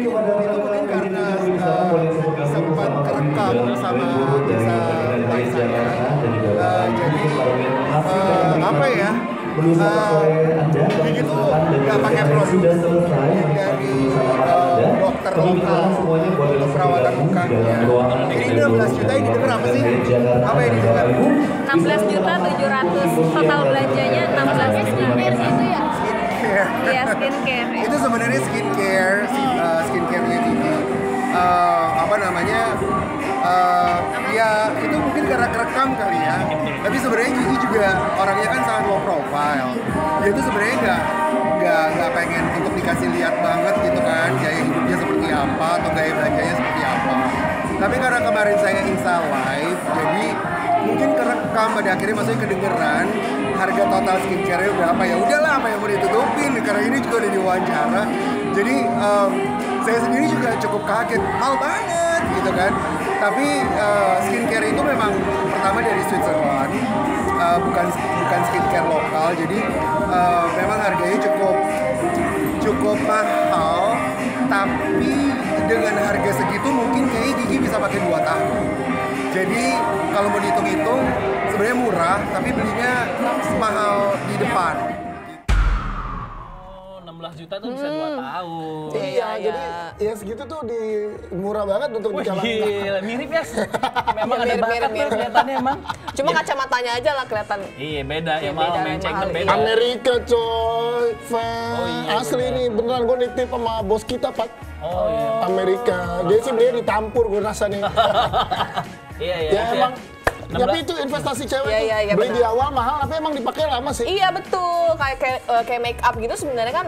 itu mungkin karena sempat kerekam sama desa lain saya. Jadi apa ya? Jadi itu nggak pakai produk dari dokter lokal untuk perawatan muka. Jadi 16 juta ini berapa sih? Apa ini? 16.700.000 total belanjanya 16 juta. Iya, skincare. Itu sebenarnya skincare-nya Didi. Apa namanya? Ya itu mungkin karena kerekam kali ya. Tapi sebenarnya Didi juga orangnya kan sangat low profile. Dia itu sebenarnya nggak pengen untuk dikasih lihat banget gitu kan, gaya hidupnya seperti apa atau gaya belanjanya seperti apa. Tapi karena kemarin saya Insta Live, jadi mungkin kerekam pada akhirnya, maksudnya kedengeran harga total skincare-nya berapa. Ya udahlah, apa yang mau ditutupin, karena ini juga udah diwawancara. Jadi saya sendiri juga cukup kaget, mahal banget gitu kan. Tapi skincare itu memang pertama dari Switzerland, bukan skincare lokal. Jadi memang harganya cukup mahal, tapi dengan harga segitu mungkin kayaknya Gigi bisa pakai 2 tahun. Jadi kalau mau dihitung-hitung sebenarnya murah, tapi belinya mahal di depan. 16 juta tuh bisa 2 tahun. Iya, ya, jadi ya segitu tuh murah banget untuk dicampur. Gila, mirip ya. Memang ya, ada bakat tuh kelihatannya emang. Cuma kacamatanya aja lah kelihatan. Iya, beda ya, emang mencengkem beda. Amerika coy. Oh, iya, asli nih beneran gue nitip sama bos kita, Pak. Oh iya. Amerika. Dia sih belinya ditampur gue rasanya. Iya, iya. Ya emang tapi itu investasi cewek tuh beli di awal mahal, tapi emang dipakai lama sih. Iya betul, kayak make up gitu sebenarnya kan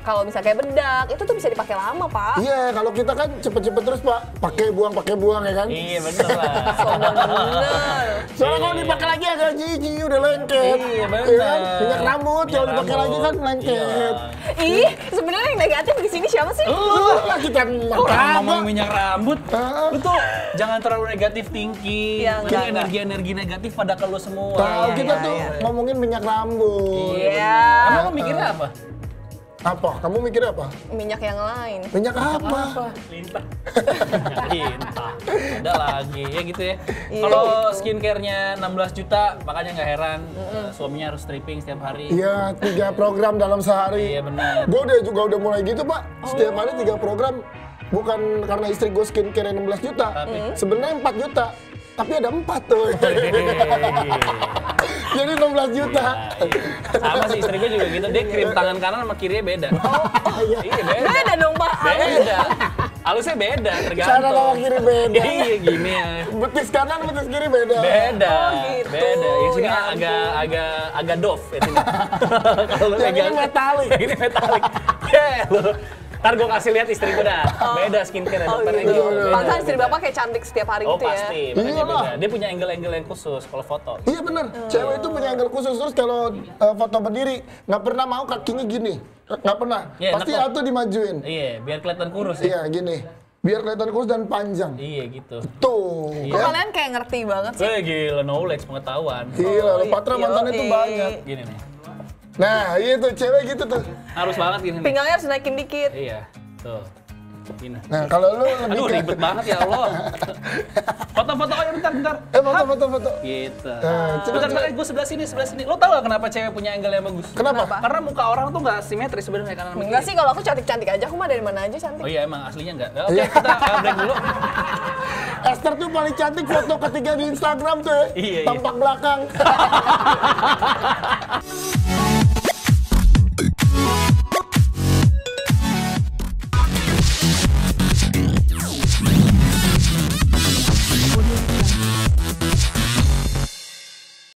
kalau misalnya kayak bedak itu tuh bisa dipakai lama, Pak. Iya, kalau kita kan cepet-cepet terus, Pak, pakai buang ya kan. Iya bener lah. Soalnya kalau dipakai lagi agak jijik, udah lengket. Iya bener. Minyak rambut kalau dipakai lagi kan lengket. Ih, sebenarnya yang negatif di sini siapa sih? Lu lah kita ngomong minyak rambut. Betul, jangan terlalu negatif thinking. Energi negatif pada kalau semua. Tahu kita tuh ngomongin minyak rambut. Iya. Emang kamu mikirnya apa? Apa? Kamu mikirnya apa? Minyak yang lain. Minyak apa? Lintah. Lintah. Ada lagi ya gitu ya. Kalau skincare-nya 16 juta, makanya nggak heran suaminya harus stripping setiap hari. Iya, 3 program dalam sehari. Iya benar. Gue udah mulai gitu, Pak. Setiap hari 3 program. Bukan karena istri gue skincare 16 juta. Sebenarnya 4 juta. Tapi ada 4 tuh. Jadi 16 juta. Iya. Sama sih, istri gue juga gitu. Dia krim tangan kanan sama kirinya beda. Oh, iya. Iya, beda. Beda dong, Pak. Beda. Alusnya beda, tergantung. Cara kanan kiri beda. Iya, gini ya. Betis kanan, betis kiri beda. Beda. Oh, gitu. Beda. Ya sini ya, agak doff ya sini. Kalau ini metalik. Ini metalik. Ya lo. Ntar gue kasih lihat istri gue dah, beda skincare dokternya gitu. Pantesan istri bapak kayak cantik setiap hari gitu ya? Oh pasti, makanya beda. Dia punya angle-angle yang khusus kalau foto. Iya bener, cewek itu punya angle khusus. Terus kalau foto berdiri, nggak pernah mau kakinya gini. Nggak pernah, pasti auto dimajuin. Iya, biar kelihatan kurus ya? Iya, gini. Biar kelihatan kurus dan panjang. Iya gitu. Tuh. Kok kalian kayak ngerti banget sih? Gila, knowledge, pengetahuan. Gila, Patra mantan itu banyak. Gini nih. Nah, iya tuh, cewek gitu tuh. Harus banget gini. Pinggangnya harus naikin dikit. Iya, tuh. Gini. Nah, kalau lu lebih ribet banget ya Allah. Foto-foto aja bentar. Foto-foto. Gitu. Bentar, gue sebelah sini. Lo tau gak kenapa cewek punya angle yang bagus? Kenapa? Karena muka orang tuh gak simetris sebenarnya kanan kiri. Enggak sih, kalau aku cantik-cantik aja, aku mah dari mana aja cantik. Oh iya, emang aslinya enggak. Oke, kita break dulu. Esther tuh paling cantik foto ketiga di Instagram tuh ya, tampak belakang.